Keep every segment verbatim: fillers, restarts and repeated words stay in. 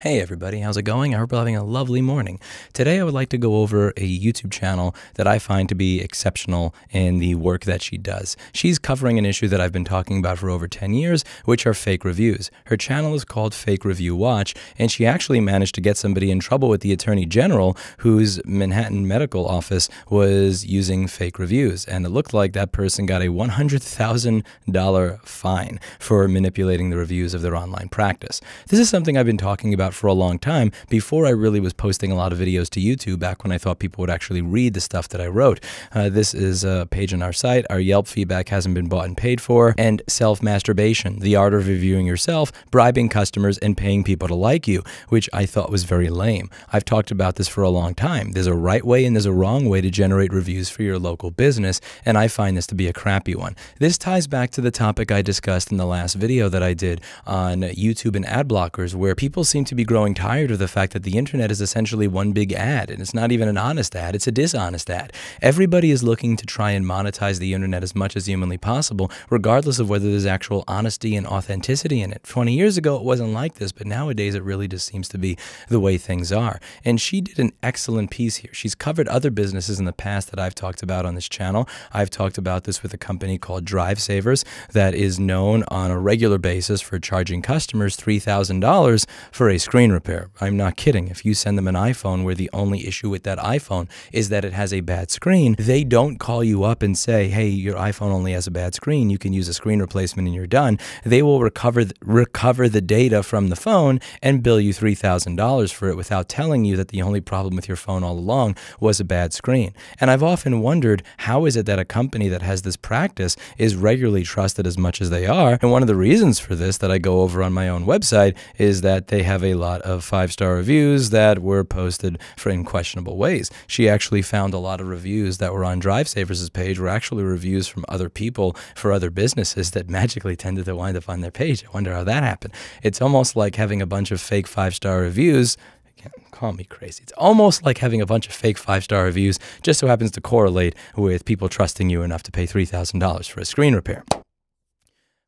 Hey everybody, how's it going? I hope you're having a lovely morning. Today I would like to go over a YouTube channel that I find to be exceptional in the work that she does. She's covering an issue that I've been talking about for over ten years, which are fake reviews. Her channel is called Fake Review Watch, and she actually managed to get somebody in trouble with the Attorney General whose Manhattan medical office was using fake reviews, and it looked like that person got a one hundred thousand dollar fine for manipulating the reviews of their online practice. This is something I've been talking about for a long time before I really was posting a lot of videos to YouTube, back when I thought people would actually read the stuff that I wrote. Uh, this is a page on our site. Our Yelp feedback hasn't been bought and paid for, and self-masturbation, the art of reviewing yourself, bribing customers, and paying people to like you, which I thought was very lame. I've talked about this for a long time. There's a right way and there's a wrong way to generate reviews for your local business, and I find this to be a crappy one. This ties back to the topic I discussed in the last video that I did on YouTube and ad blockers, where people seem to be growing tired of the fact that the internet is essentially one big ad, and it's not even an honest ad, it's a dishonest ad. Everybody is looking to try and monetize the internet as much as humanly possible, regardless of whether there's actual honesty and authenticity in it. twenty years ago, it wasn't like this, but nowadays it really just seems to be the way things are. And she did an excellent piece here. She's covered other businesses in the past that I've talked about on this channel. I've talked about this with a company called DriveSavers that is known on a regular basis for charging customers three thousand dollars for a screen repair. I'm not kidding. If you send them an iPhone where the only issue with that iPhone is that it has a bad screen, they don't call you up and say, hey, your iPhone only has a bad screen, you can use a screen replacement and you're done. They will recover th recover the data from the phone and bill you three thousand dollars for it without telling you that the only problem with your phone all along was a bad screen. And I've often wondered, how is it that a company that has this practice is regularly trusted as much as they are? And one of the reasons for this that I go over on my own website is that they have a a lot of five-star reviews that were posted for in questionable ways. She actually found a lot of reviews that were on DriveSavers' page were actually reviews from other people for other businesses that magically tended to wind up on their page. I wonder how that happened. It's almost like having a bunch of fake five-star reviews. Call me crazy. It's almost like having a bunch of fake five-star reviews just so happens to correlate with people trusting you enough to pay three thousand dollars for a screen repair.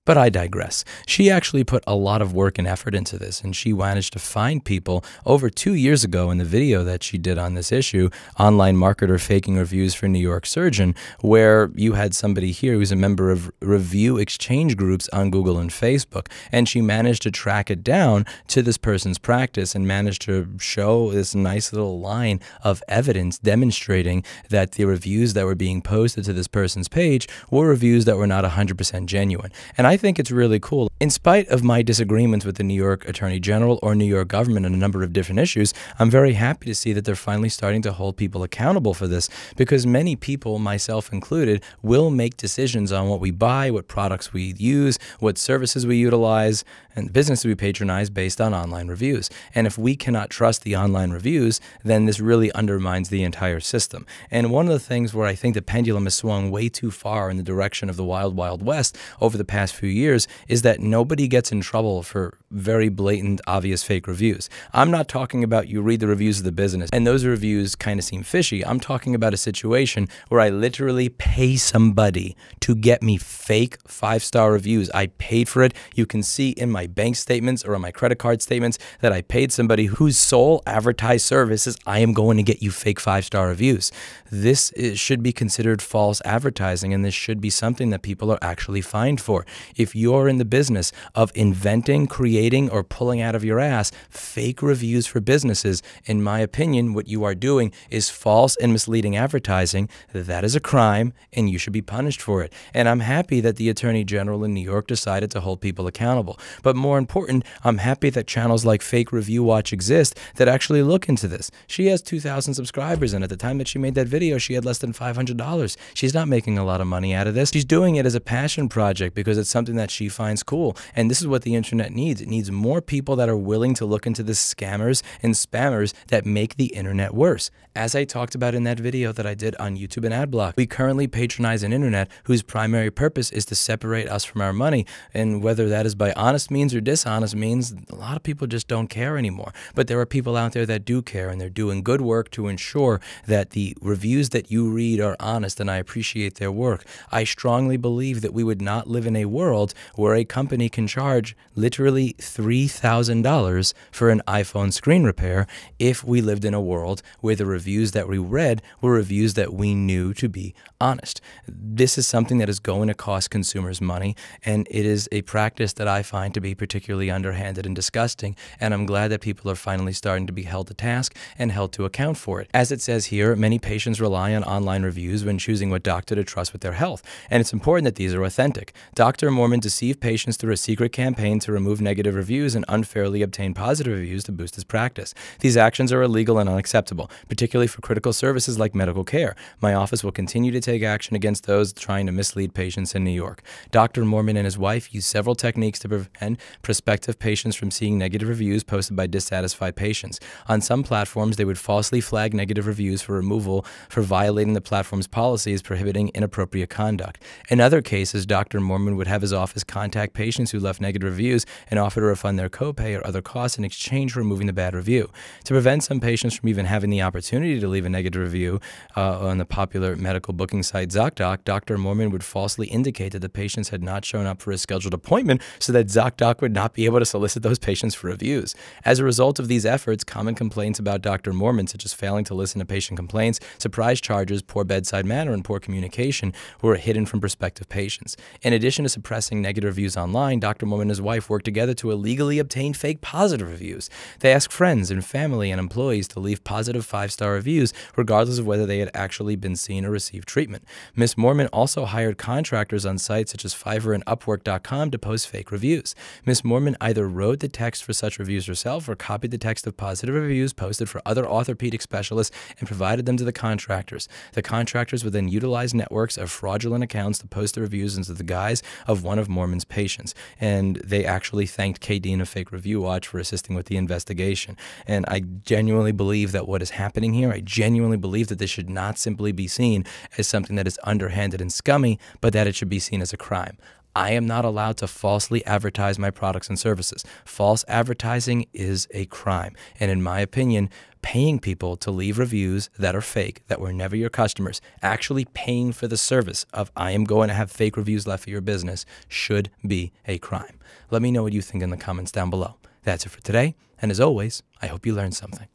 But I digress. She actually put a lot of work and effort into this, and she managed to find people over two years ago in the video that she did on this issue, Online Marketer Faking Reviews for New York Surgeon, where you had somebody here who's a member of review exchange groups on Google and Facebook, and she managed to track it down to this person's practice and managed to show this nice little line of evidence demonstrating that the reviews that were being posted to this person's page were reviews that were not one hundred percent genuine. And I I think it's really cool. In spite of my disagreements with the New York Attorney General or New York government on a number of different issues, I'm very happy to see that they're finally starting to hold people accountable for this, because many people, myself included, will make decisions on what we buy, what products we use, what services we utilize, and businesses we patronize based on online reviews. And if we cannot trust the online reviews, then this really undermines the entire system. And one of the things where I think the pendulum has swung way too far in the direction of the wild, wild west over the past few years is that nobody gets in trouble for very blatant, obvious fake reviews. I'm not talking about you read the reviews of the business, and those reviews kind of seem fishy. I'm talking about a situation where I literally pay somebody to get me fake five-star reviews. I paid for it. You can see in my bank statements or on my credit card statements that I paid somebody whose sole advertised service is, I am going to get you fake five-star reviews. This is, should be considered false advertising, and this should be something that people are actually fined for. If you're in the business of inventing, creating, or pulling out of your ass fake reviews for businesses, in my opinion, what you are doing is false and misleading advertising. That is a crime, and you should be punished for it. And I'm happy that the Attorney General in New York decided to hold people accountable. But more important, I'm happy that channels like Fake Review Watch exist that actually look into this. She has two thousand subscribers, and at the time that she made that video, she had less than five hundred dollars. She's not making a lot of money out of this. She's doing it as a passion project because it's something that she finds cool, and this is what the internet needs. It needs more people that are willing to look into the scammers and spammers that make the internet worse. As I talked about in that video that I did on YouTube and Adblock, we currently patronize an internet whose primary purpose is to separate us from our money, and whether that is by honest means or dishonest means, a lot of people just don't care anymore. But there are people out there that do care, and they're doing good work to ensure that the reviews that you read are honest, and I appreciate their work. I strongly believe that we would not live in a world where a company company can charge literally three thousand dollars for an iPhone screen repair if we lived in a world where the reviews that we read were reviews that we knew to be honest. This is something that is going to cost consumers money, and it is a practice that I find to be particularly underhanded and disgusting, and I'm glad that people are finally starting to be held to task and held to account for it. As it says here, many patients rely on online reviews when choosing what doctor to trust with their health, and it's important that these are authentic. Doctor Mormon deceived patients through a secret campaign to remove negative reviews and unfairly obtained positive reviews to boost his practice. These actions are illegal and unacceptable, particularly for critical services like medical care. My office will continue to take action against those trying to mislead patients in New York. Doctor Mormon and his wife use several techniques to prevent prospective patients from seeing negative reviews posted by dissatisfied patients. On some platforms, they would falsely flag negative reviews for removal for violating the platform's policies prohibiting inappropriate conduct. In other cases, Doctor Mormon would have his office contact patients who left negative reviews and offer to refund their copay or other costs in exchange for removing the bad review. To prevent some patients from even having the opportunity to leave a negative review uh, on the popular medical booking site ZocDoc, Doctor Mormon would falsely indicate that the patients had not shown up for a scheduled appointment so that ZocDoc would not be able to solicit those patients for reviews. As a result of these efforts, common complaints about Doctor Mormon, such as failing to listen to patient complaints, surprise charges, poor bedside manner, and poor communication, were hidden from prospective patients. In addition to suppressing negative reviews online, Doctor Mormon and his wife worked together to illegally obtain fake positive reviews. They asked friends and family and employees to leave positive five-star reviews, regardless of whether they had actually been seen or received treatment. Miz Mormon also hired contractors on sites such as Fiverr and Upwork dot com to post fake reviews. Miz Mormon either wrote the text for such reviews herself or copied the text of positive reviews posted for other orthopedic specialists and provided them to the contractors. The contractors would then utilize networks of fraudulent accounts to post the reviews into the guise of one of Mormon's patients. And they actually thanked Kay Dean of Fake Review Watch for assisting with the investigation. And I genuinely believe that what is happening here, I genuinely believe that this should not simply be seen as something that is underhanded and scummy, but that it should be seen as a crime. I am not allowed to falsely advertise my products and services. False advertising is a crime. And in my opinion, paying people to leave reviews that are fake, that were never your customers, actually paying for the service of I am going to have fake reviews left for your business, should be a crime. Let me know what you think in the comments down below. That's it for today. And as always, I hope you learned something.